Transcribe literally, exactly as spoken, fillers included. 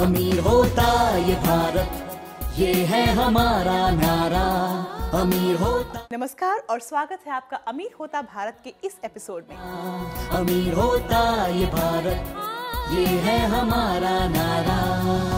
अमीर होता ये भारत, ये है हमारा नारा, अमीर होता। नमस्कार और स्वागत है आपका अमीर होता भारत के इस एपिसोड में। अमीर होता ये भारत, ये है हमारा नारा।